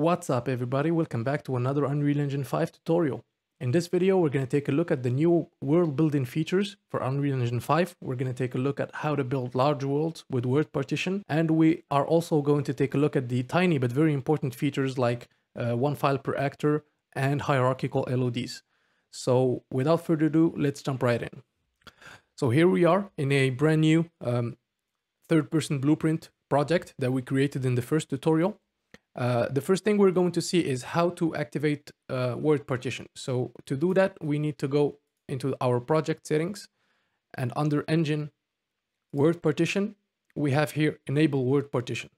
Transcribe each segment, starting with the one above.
What's up everybody, welcome back to another Unreal Engine 5 tutorial. In this video we're going to take a look at the new world building features for Unreal Engine 5. We're going to take a look at how to build large worlds with world partition, and we are also going to take a look at the tiny but very important features like one file per actor and hierarchical LODs. So without further ado, let's jump right in. So here we are in a brand new third-person blueprint project that we created in the first tutorial. The first thing we're going to see is how to activate world partition. So to do that, we need to go into our project settings, and under engine world partition, we have here enable world partition.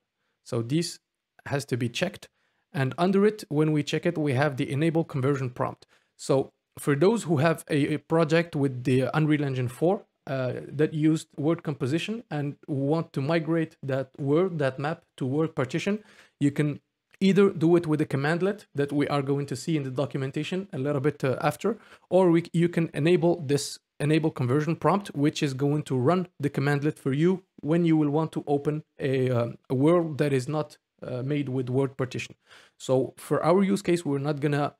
So this has to be checked, and under it, when we check it, we have the enable conversion prompt. So for those who have a project with the Unreal Engine 4 that used world composition and want to migrate that world, that map, to world partition, you can either do it with a commandlet that we are going to see in the documentation a little bit after, or you can enable this enable conversion prompt, which is going to run the commandlet for you when you will want to open a world that is not made with world partition. So for our use case, we're not gonna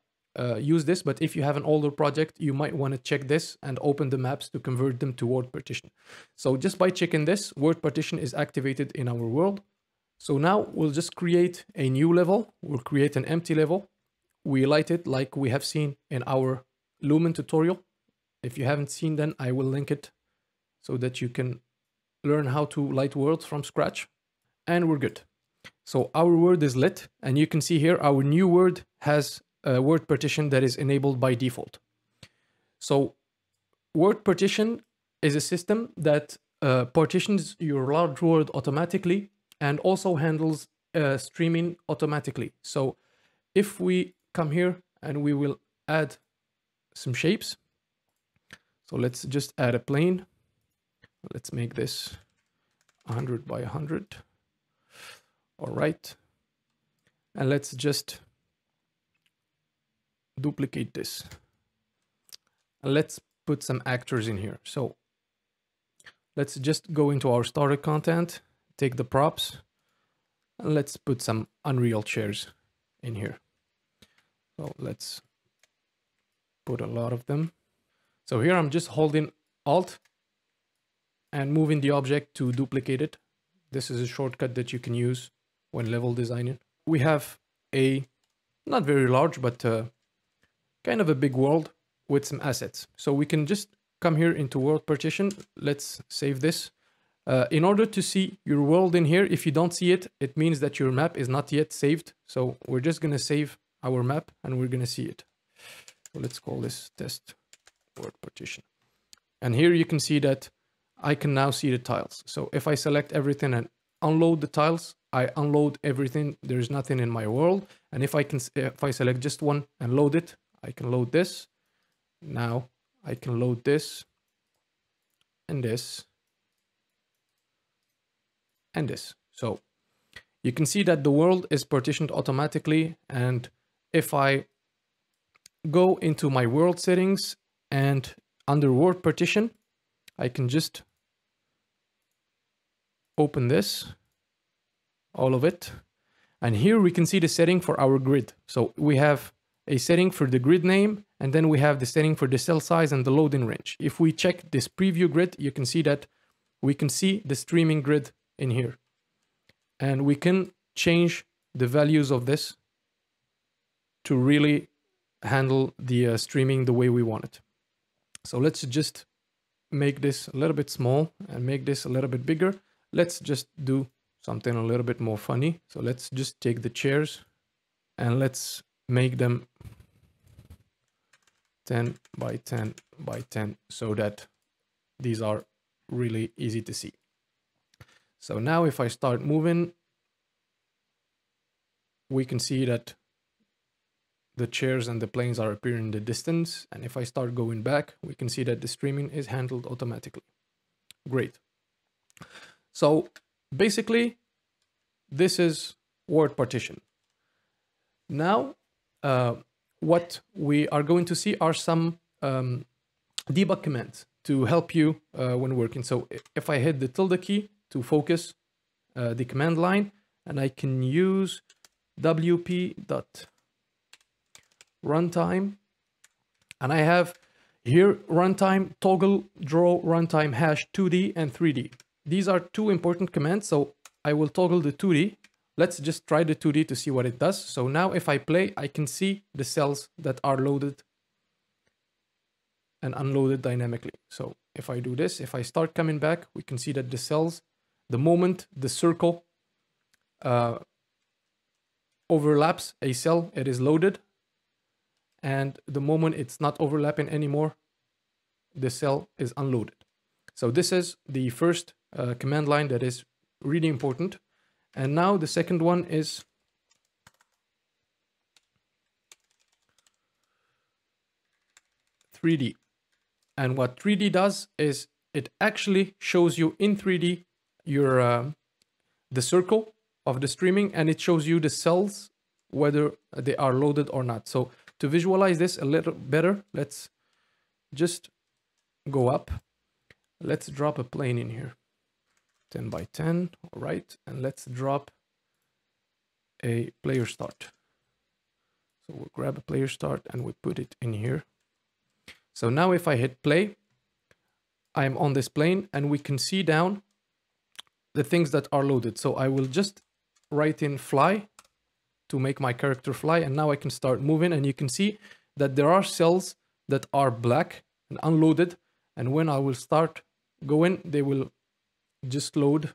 use this, but if you have an older project, you might want to check this and open the maps to convert them to world partition. So just by checking this, world partition is activated in our world. So now we'll just create a new level. We'll create an empty level. We light it like we have seen in our Lumen tutorial. If you haven't seen, then I will link it so that you can learn how to light worlds from scratch. And we're good. So our world is lit, and you can see here our new world has world partition that is enabled by default. So world partition is a system that partitions your large world automatically and also handles streaming automatically. So if we come here and we will add some shapes. So let's just add a plane. Let's make this 100 by 100. All right. And let's just duplicate this. And let's put some actors in here. So let's just go into our starter content, take the props, and let's put some Unreal chairs in here. So let's put a lot of them. So here I'm just holding Alt and moving the object to duplicate it. This is a shortcut that you can use when level designing. We have a not very large, but kind of a big world with some assets. So we can just come here into world partition. Let's save this. In order to see your world in here, if you don't see it, it means that your map is not yet saved. So we're just going to save our map and we're going to see it. So let's call this test world partition. And here you can see that I can now see the tiles. So if I select everything and unload the tiles, I unload everything. There's nothing in my world. And if I select just one and load it, I can load this. Now I can load this and this and this. So you can see that the world is partitioned automatically. And if I go into my world settings and under world partition, I can just open this, all of it. And here we can see the setting for our grid. So we have a setting for the grid name, and then we have the setting for the cell size and the loading range. If we check this preview grid, you can see that we can see the streaming grid in here. And we can change the values of this to really handle the streaming the way we want it. So let's just make this a little bit small and make this a little bit bigger. Let's just do something a little bit more funny. So let's just take the chairs and let's make them 10 by 10 by 10 so that these are really easy to see. So now if I start moving, we can see that the chairs and the planes are appearing in the distance. And if I start going back, we can see that the streaming is handled automatically. Great. So basically, this is world partition. Now, what we are going to see are some debug commands to help you when working. So if I hit the tilde key to focus the command line, and I can use wp.runtime, and I have here runtime toggle draw runtime hash 2D and 3D. These are two important commands, so I will toggle the 2D. Let's just try the 2D to see what it does. So now if I play, I can see the cells that are loaded and unloaded dynamically. So if I do this, if I start coming back, we can see that the cells, the moment the circle overlaps a cell, it is loaded. And the moment it's not overlapping anymore, the cell is unloaded. So this is the first command line that is really important. And now the second one is "3D". And what 3D does is it actually shows you in 3D your the circle of the streaming, and it shows you the cells, whether they are loaded or not. So to visualize this a little better, let's just go up. Let's drop a plane in here, 10 by 10, all right. And let's drop a player start. So we'll grab a player start and we put it in here. So now if I hit play, I'm on this plane and we can see down the things that are loaded. So I will just write in fly to make my character fly. And now I can start moving and you can see that there are cells that are black and unloaded. And when I will start going, they will just load.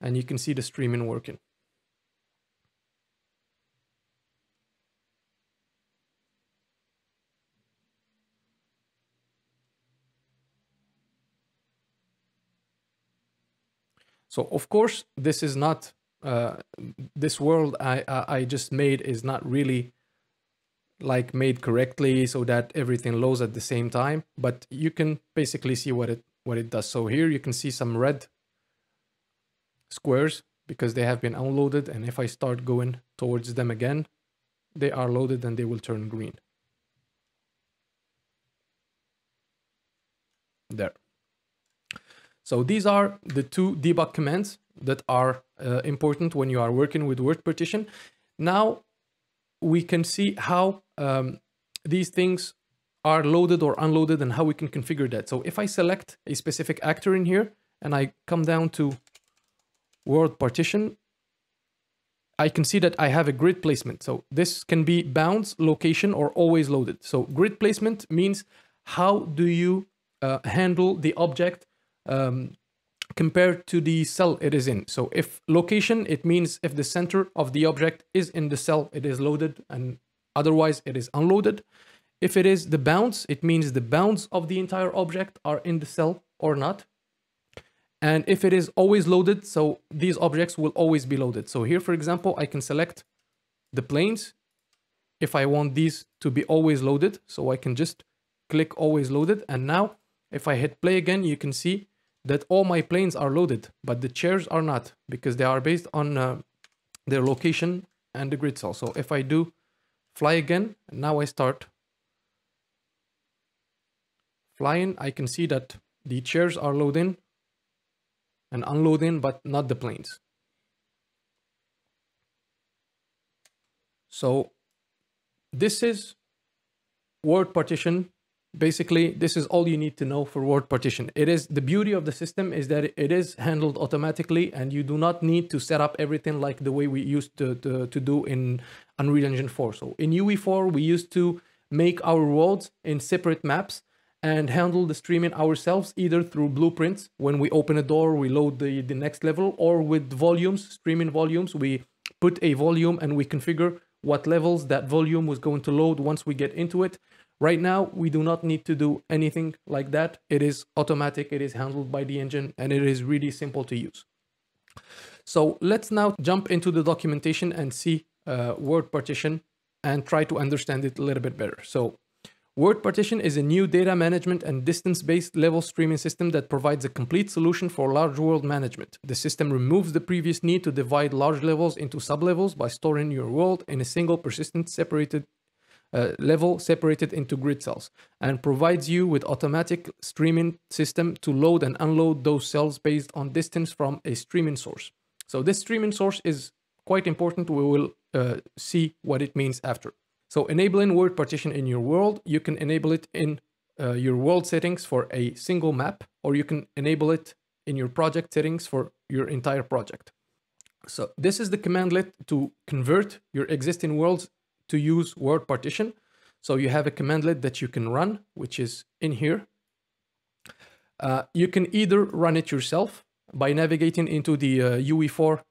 And you can see the streaming working. So of course, this is not, this world I just made is not really like made correctly so that everything loads at the same time, but you can basically see what it does. So here you can see some red squares because they have been unloaded. And if I start going towards them again, they are loaded and they will turn green. There. So these are the two debug commands that are important when you are working with World Partition. Now we can see how these things are loaded or unloaded and how we can configure that. So if I select a specific actor in here and I come down to World Partition, I can see that I have a grid placement. So this can be bounds, location, or always loaded. So grid placement means how do you handle the object compared to the cell it is in. So if location, it means if the center of the object is in the cell, it is loaded, and otherwise it is unloaded. If it is the bounds, it means the bounds of the entire object are in the cell or not. And if it is always loaded, so these objects will always be loaded. So here, for example, I can select the planes if I want these to be always loaded. So I can just click always loaded. And now if I hit play again, you can see that all my planes are loaded, but the chairs are not because they are based on their location and the grid cell. So if I do fly again, and now I start flying, I can see that the chairs are loading and unloading, but not the planes. So this is World Partition. Basically, this is all you need to know for World Partition. It is the beauty of the system is that it is handled automatically and you do not need to set up everything like the way we used to do in Unreal Engine 4. So in UE4, we used to make our worlds in separate maps and handle the streaming ourselves, either through blueprints. When we open a door, we load the next level, or with volumes, streaming volumes, we put a volume and we configure what levels that volume was going to load once we get into it. Right now, we do not need to do anything like that. It is automatic, it is handled by the engine, and it is really simple to use. So let's now jump into the documentation and see World Partition and try to understand it a little bit better. So World Partition is a new data management and distance-based level streaming system that provides a complete solution for large world management. The system removes the previous need to divide large levels into sublevels by storing your world in a single persistent separated level separated into grid cells, and provides you with automatic streaming system to load and unload those cells based on distance from a streaming source. So this streaming source is quite important. We will see what it means after. So enabling world partition in your world, you can enable it in your world settings for a single map, or you can enable it in your project settings for your entire project. So this is the commandlet to convert your existing worlds to use world partition. So you have a commandlet that you can run, which is in here. You can either run it yourself by navigating into the UE4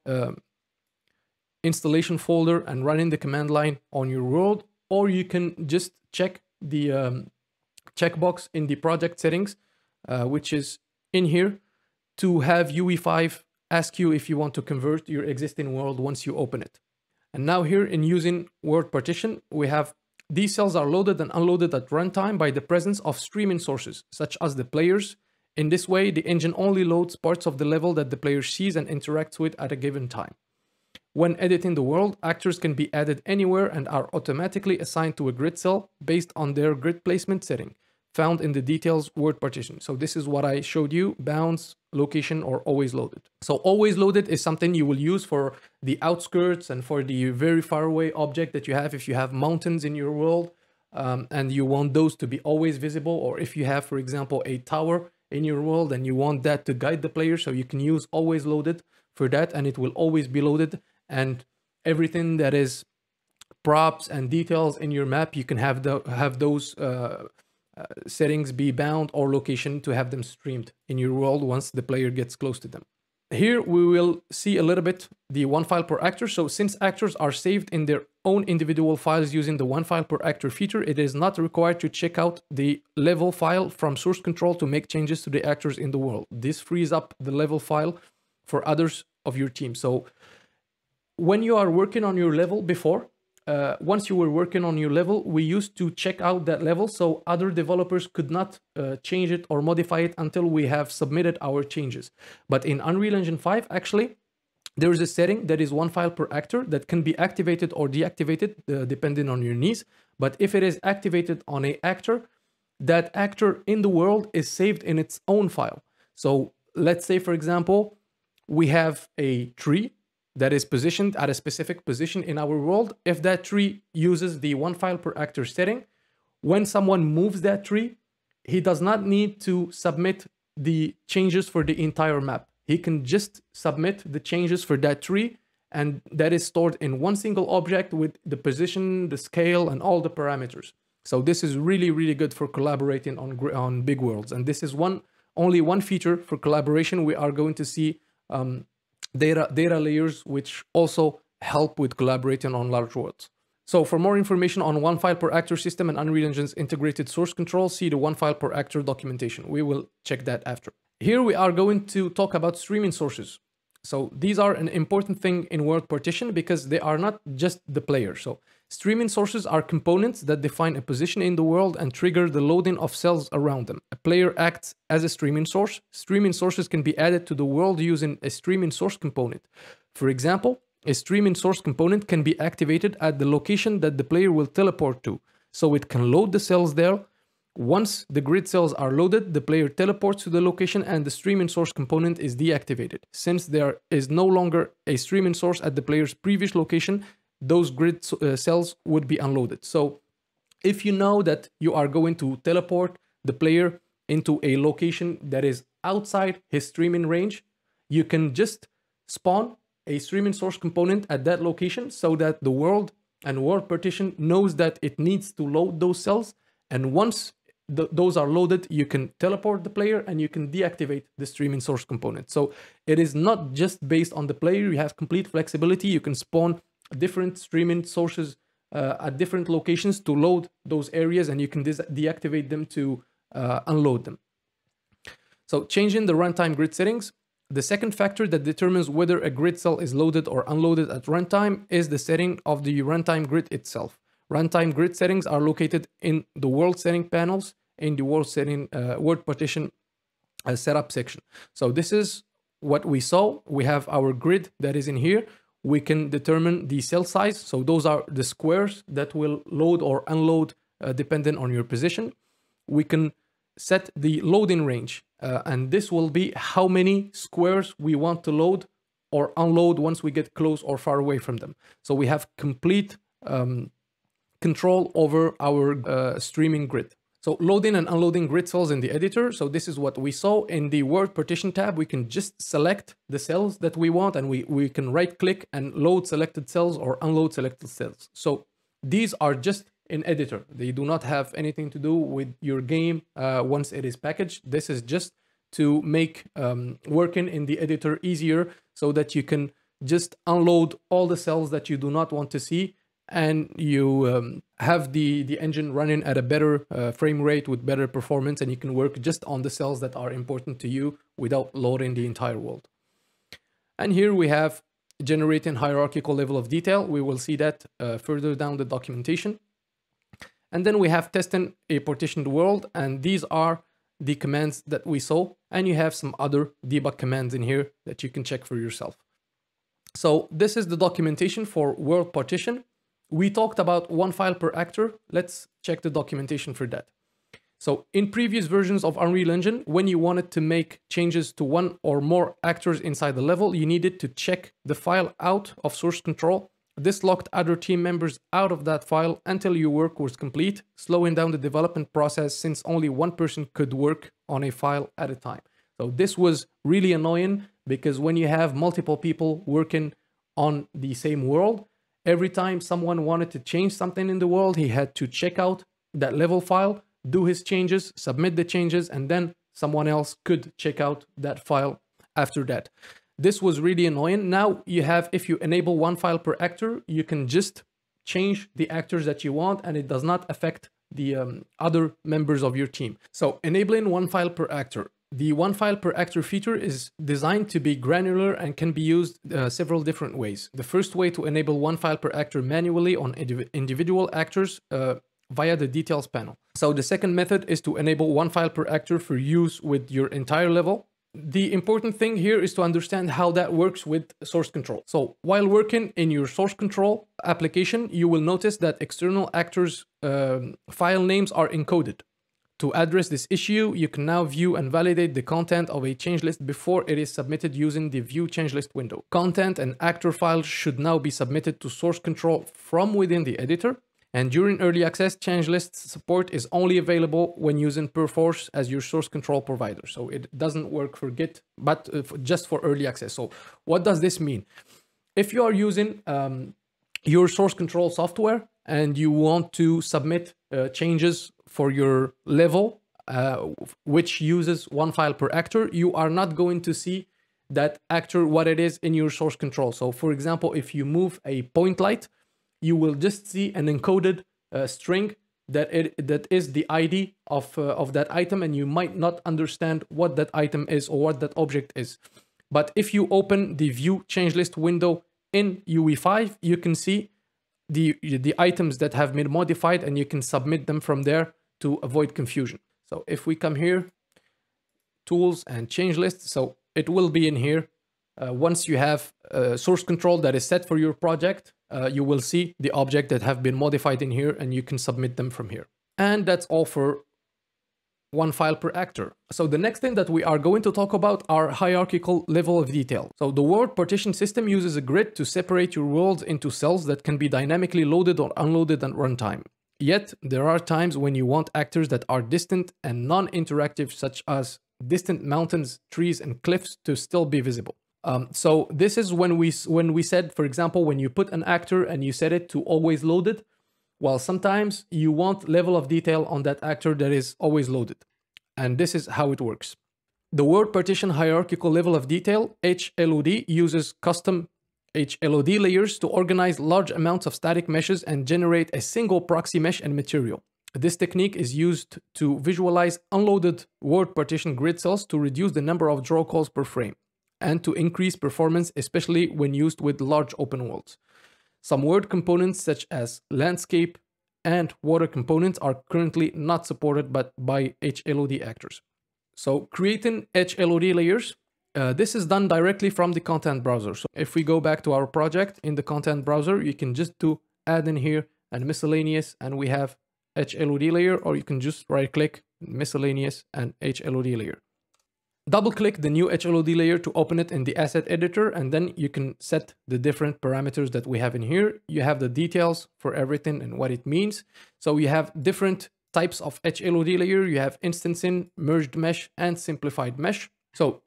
installation folder and running the command line on your world, or you can just check the checkbox in the project settings, which is in here, to have UE5 ask you if you want to convert your existing world once you open it. And now here in using world partition, we have these cells are loaded and unloaded at runtime by the presence of streaming sources, such as the players. In this way, the engine only loads parts of the level that the player sees and interacts with at a given time. When editing the world, actors can be added anywhere and are automatically assigned to a grid cell based on their grid placement setting, found in the details world partition. So this is what I showed you, bounds, location, or always loaded. So always loaded is something you will use for the outskirts and for the very far away object that you have. If you have mountains in your world and you want those to be always visible, or if you have, for example, a tower in your world and you want that to guide the player, so you can use always loaded for that, and it will always be loaded. And everything that is props and details in your map, you can have those settings be bound or location to have them streamed in your world once the player gets close to them. Here we will see a little bit the one file per actor. So since actors are saved in their own individual files using the one file per actor feature, it is not required to check out the level file from source control to make changes to the actors in the world. This frees up the level file for others of your team. So when you are working on your level before, once you were working on your level, we used to check out that level, so other developers could not change it or modify it until we have submitted our changes. But in Unreal Engine 5, actually, there is a setting that is one file per actor that can be activated or deactivated depending on your needs. But if it is activated on an actor, that actor in the world is saved in its own file. So let's say, for example, we have a tree that is positioned at a specific position in our world. If that tree uses the one file per actor setting, when someone moves that tree, he does not need to submit the changes for the entire map. He can just submit the changes for that tree, and that is stored in one single object with the position, the scale, and all the parameters. So this is really, really good for collaborating on big worlds. And this is only one feature for collaboration. We are going to see data layers, which also help with collaborating on large worlds. So for more information on one file per actor system and Unreal Engine's integrated source control, see the one file per actor documentation. We will check that after. Here we are going to talk about streaming sources. So these are an important thing in world partition because they are not just the player. So streaming sources are components that define a position in the world and trigger the loading of cells around them. A player acts as a streaming source. Streaming sources can be added to the world using a streaming source component. For example, a streaming source component can be activated at the location that the player will teleport to, so it can load the cells there. Once the grid cells are loaded, the player teleports to the location and the streaming source component is deactivated. Since there is no longer a streaming source at the player's previous location, those grid cells would be unloaded. So if you know that you are going to teleport the player into a location that is outside his streaming range, you can just spawn a streaming source component at that location so that the world and world partition knows that it needs to load those cells. And once those are loaded, you can teleport the player and you can deactivate the streaming source component. So it is not just based on the player. You have complete flexibility. You can spawn different streaming sources at different locations to load those areas, and you can deactivate them to unload them. So changing the runtime grid settings. The second factor that determines whether a grid cell is loaded or unloaded at runtime is the setting of the runtime grid itself. Runtime grid settings are located in the world setting panels in the world partition setup section. So this is what we saw. We have our grid that is in here. We can determine the cell size. So those are the squares that will load or unload depending on your position. We can set the loading range, and this will be how many squares we want to load or unload once we get close or far away from them. So we have complete control over our streaming grid. So loading and unloading grid cells in the editor. So this is what we saw in the World Partition tab. We can just select the cells that we want, and we can right click and load selected cells or unload selected cells. So these are just in editor. They do not have anything to do with your game once it is packaged. This is just to make working in the editor easier, so that you can just unload all the cells that you do not want to see, and you have the engine running at a better frame rate with better performance, and you can work just on the cells that are important to you without loading the entire world. And here we have generating hierarchical level of detail. We will see that further down the documentation. And then we have testing a partitioned world, and these are the commands that we saw, and you have some other debug commands in here that you can check for yourself. So this is the documentation for World Partition. We talked about one file per actor. Let's check the documentation for that. So in previous versions of Unreal Engine, when you wanted to make changes to one or more actors inside the level, you needed to check the file out of source control. This locked other team members out of that file until your work was complete, slowing down the development process since only one person could work on a file at a time. So this was really annoying, because when you have multiple people working on the same world, every time someone wanted to change something in the world, he had to check out that level file, do his changes, submit the changes, and then someone else could check out that file after that. This was really annoying. Now you have, if you enable one file per actor, you can just change the actors that you want, and it does not affect the other members of your team. So enabling one file per actor. The one file per actor feature is designed to be granular and can be used several different ways. The first way, to enable one file per actor manually on individual actors via the details panel. So the second method is to enable one file per actor for use with your entire level. The important thing here is to understand how that works with source control. So while working in your source control application, you will notice that external actors' file names are encoded. To address this issue, you can now view and validate the content of a changelist before it is submitted using the View Changelist window. Content and actor files should now be submitted to source control from within the editor. And during early access, changelist support is only available when using Perforce as your source control provider. So it doesn't work for Git, but just for early access. So what does this mean? If you are using your source control software and you want to submit changes for your level, which uses one file per actor, you are not going to see that actor, what it is in your source control. So for example, if you move a point light, you will just see an encoded string that is the ID of that item, and you might not understand what that item is or what that object is. But if you open the View Changelist window in UE5, you can see the items that have been modified, and you can submit them from there to avoid confusion. So if we come here, Tools and Changelist, so it will be in here. Once you have source control that is set for your project, you will see the object that have been modified in here, and you can submit them from here. And that's all for one file per actor. So the next thing that we are going to talk about are hierarchical level of detail. So the World Partition system uses a grid to separate your worlds into cells that can be dynamically loaded or unloaded at runtime. Yet there are times when you want actors that are distant and non-interactive, such as distant mountains, trees, and cliffs, to still be visible. So this is when we said, for example, when you put an actor and you set it to always loaded, well, sometimes you want level of detail on that actor that is always loaded. And this is how it works. The World Partition hierarchical level of detail, HLOD, uses custom HLOD layers to organize large amounts of static meshes and generate a single proxy mesh and material. This technique is used to visualize unloaded World Partition grid cells to reduce the number of draw calls per frame, and to increase performance, especially when used with large open worlds. Some world components such as landscape and water components are currently not supported but by HLOD actors. So creating HLOD layers, this is done directly from the content browser. So if we go back to our project in the content browser, you can just do add in here and miscellaneous, and we have HLOD layer, or you can just right click miscellaneous and HLOD layer. Double click the new HLOD layer to open it in the asset editor, and then you can set the different parameters that we have in here. You have the details for everything and what it means. So you have different types of HLOD layer. You have instancing, merged mesh, and simplified mesh. So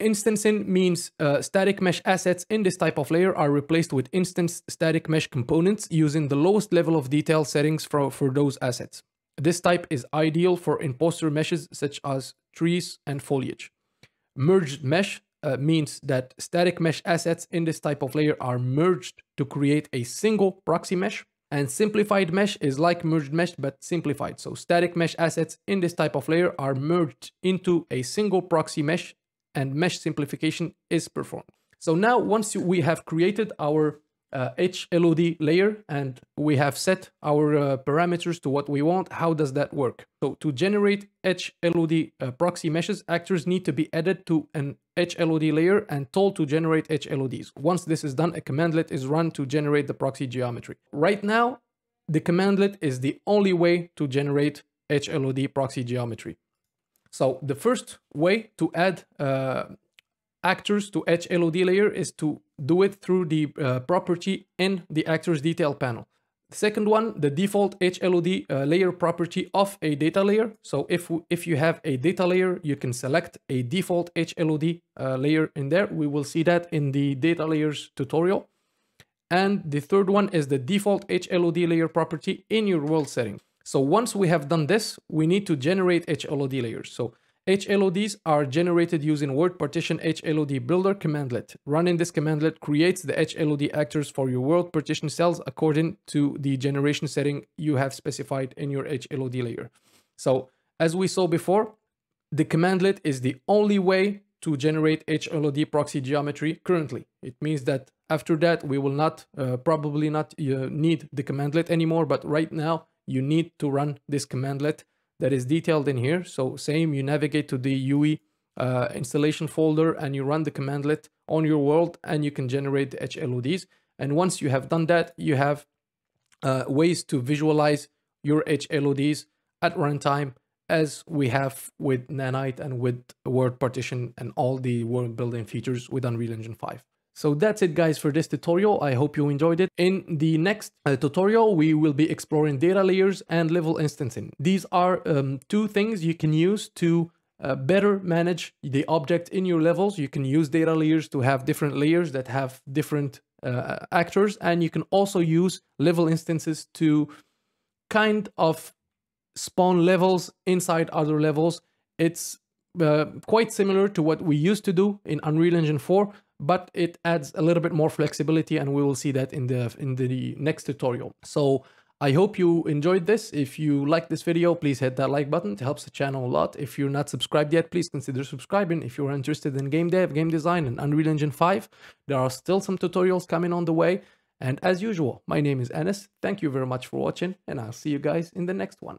instancing means static mesh assets in this type of layer are replaced with instance static mesh components using the lowest level of detail settings for those assets. This type is ideal for imposter meshes such as trees and foliage. Merged mesh means that static mesh assets in this type of layer are merged to create a single proxy mesh. And simplified mesh is like merged mesh but simplified. So static mesh assets in this type of layer are merged into a single proxy mesh, and mesh simplification is performed. So now once we have created our HLOD layer and we have set our parameters to what we want, how does that work? So to generate HLOD proxy meshes, actors need to be added to an HLOD layer and told to generate HLODs. Once this is done, a commandlet is run to generate the proxy geometry. Right now, the commandlet is the only way to generate HLOD proxy geometry. So the first way to add actors to HLOD layer is to do it through the property in the actors detail panel. The second one, the default HLOD layer property of a data layer. So if you have a data layer, you can select a default HLOD layer in there. We will see that in the data layers tutorial. And the third one is the default HLOD layer property in your world setting. So once we have done this, we need to generate HLOD layers. So HLODs are generated using World Partition HLOD Builder commandlet. Running this commandlet creates the HLOD actors for your World Partition cells according to the generation setting you have specified in your HLOD layer. So as we saw before, the commandlet is the only way to generate HLOD proxy geometry currently. It means that after that, we will not probably not need the commandlet anymore, but right now, you need to run this commandlet that is detailed in here. So same, you navigate to the UE installation folder and you run the commandlet on your world and you can generate the HLODs. And once you have done that, you have ways to visualize your HLODs at runtime as we have with Nanite and with World Partition and all the world building features with Unreal Engine 5. So that's it guys for this tutorial. I hope you enjoyed it. In the next tutorial, we will be exploring data layers and level instancing. These are two things you can use to better manage the object in your levels. You can use data layers to have different layers that have different actors, and you can also use level instances to kind of spawn levels inside other levels. It's quite similar to what we used to do in Unreal Engine 4, but it adds a little bit more flexibility, and we will see that in the next tutorial. So I hope you enjoyed this. If you like this video, please hit that like button. It helps the channel a lot. If you're not subscribed yet, please consider subscribing. If you're interested in game dev, game design, and Unreal Engine 5, there are still some tutorials coming on the way. And as usual, my name is Anas. Thank you very much for watching, and I'll see you guys in the next one.